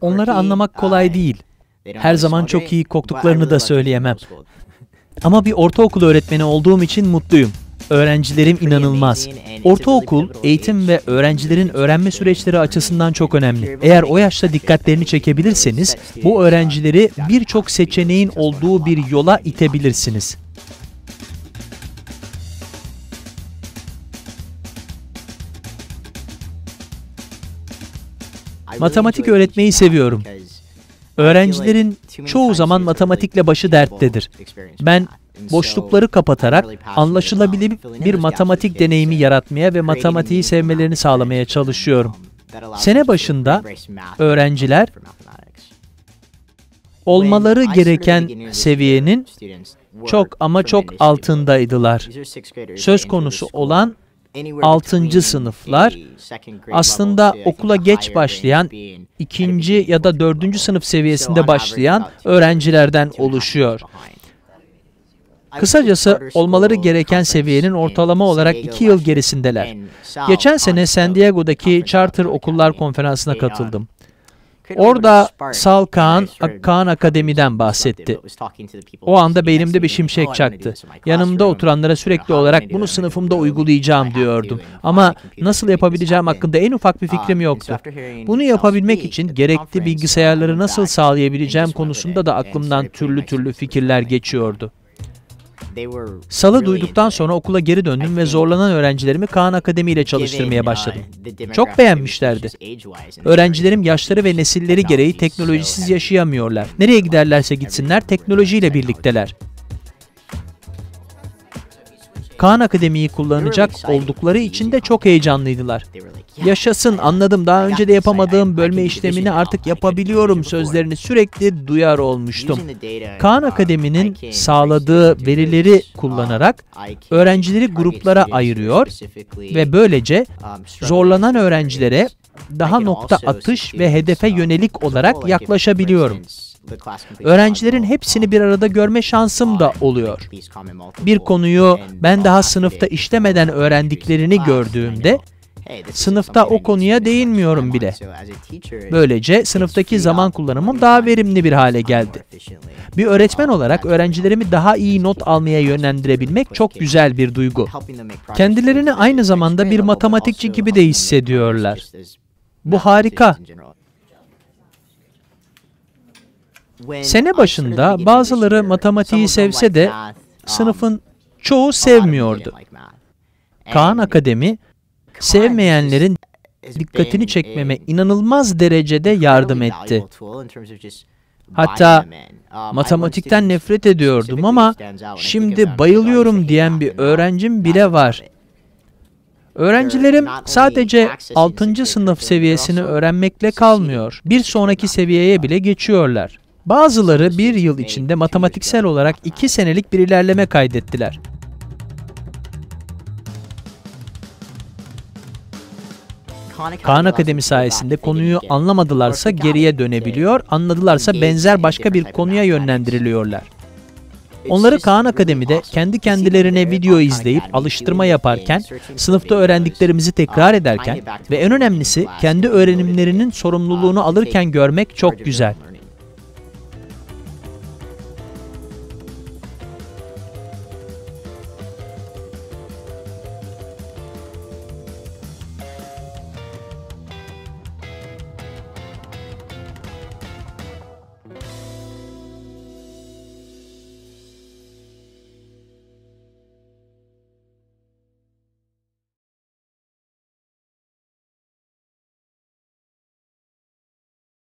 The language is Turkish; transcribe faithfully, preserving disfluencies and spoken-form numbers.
Onları anlamak kolay değil. Her zaman çok iyi koktuklarını da söyleyemem. Ama bir ortaokul öğretmeni olduğum için mutluyum. Öğrencilerim inanılmaz. Ortaokul, eğitim ve öğrencilerin öğrenme süreçleri açısından çok önemli. Eğer o yaşta dikkatlerini çekebilirseniz, bu öğrencileri birçok seçeneğin olduğu bir yola itebilirsiniz. Matematik öğretmeyi seviyorum. Öğrencilerin çoğu zaman matematikle başı derttedir. Ben boşlukları kapatarak anlaşılabilir bir matematik deneyimi yaratmaya ve matematiği sevmelerini sağlamaya çalışıyorum. Sene başında öğrenciler olmaları gereken seviyenin çok ama çok altındaydılar. Söz konusu olan altıncı sınıflar aslında okula geç başlayan, ikinci ya da dördüncü sınıf seviyesinde başlayan öğrencilerden oluşuyor. Kısacası olmaları gereken seviyenin ortalama olarak iki yıl gerisindeler. Geçen sene San Diego'daki Charter Okullar Konferansı'na katıldım. Orada Sal Khan, Khan Academy'den bahsetti. O anda beynimde bir şimşek çaktı. Yanımda oturanlara sürekli olarak bunu sınıfımda uygulayacağım diyordum. Ama nasıl yapabileceğim hakkında en ufak bir fikrim yoktu. Bunu yapabilmek için gerekli bilgisayarları nasıl sağlayabileceğim konusunda da aklımdan türlü türlü fikirler geçiyordu. Salı duyduktan sonra okula geri döndüm ve zorlanan öğrencilerimi Khan Academy ile çalıştırmaya başladım. Çok beğenmişlerdi. Öğrencilerim yaşları ve nesilleri gereği teknolojisiz yaşayamıyorlar. Nereye giderlerse gitsinler teknolojiyle birlikteler. Khan Academy'yi kullanacak oldukları için de çok heyecanlıydılar. Yaşasın, anladım, daha önce de yapamadığım bölme işlemini artık yapabiliyorum sözlerini sürekli duyar olmuştum. Khan Academy'nin sağladığı verileri kullanarak öğrencileri gruplara ayırıyor ve böylece zorlanan öğrencilere daha nokta atış ve hedefe yönelik olarak yaklaşabiliyorum. Öğrencilerin hepsini bir arada görme şansım da oluyor. Bir konuyu ben daha sınıfta işlemeden öğrendiklerini gördüğümde, sınıfta o konuya değinmiyorum bile. Böylece sınıftaki zaman kullanımım daha verimli bir hale geldi. Bir öğretmen olarak öğrencilerimi daha iyi not almaya yönlendirebilmek çok güzel bir duygu. Kendilerini aynı zamanda bir matematikçi gibi de hissediyorlar. Bu harika. Sene başında bazıları matematiği sevse de sınıfın çoğu sevmiyordu. Khan Academy, sevmeyenlerin dikkatini çekmeme inanılmaz derecede yardım etti. Hatta matematikten nefret ediyordum ama şimdi bayılıyorum diyen bir öğrencim bile var. Öğrencilerim sadece altıncı sınıf seviyesini öğrenmekle kalmıyor. Bir sonraki seviyeye bile geçiyorlar. Bazıları bir yıl içinde matematiksel olarak iki senelik bir ilerleme kaydettiler. Khan Academy sayesinde konuyu anlamadılarsa geriye dönebiliyor, anladılarsa benzer başka bir konuya yönlendiriliyorlar. Onları Khan Academy'de kendi kendilerine video izleyip alıştırma yaparken, sınıfta öğrendiklerimizi tekrar ederken ve en önemlisi kendi öğrenimlerinin sorumluluğunu alırken görmek çok güzel.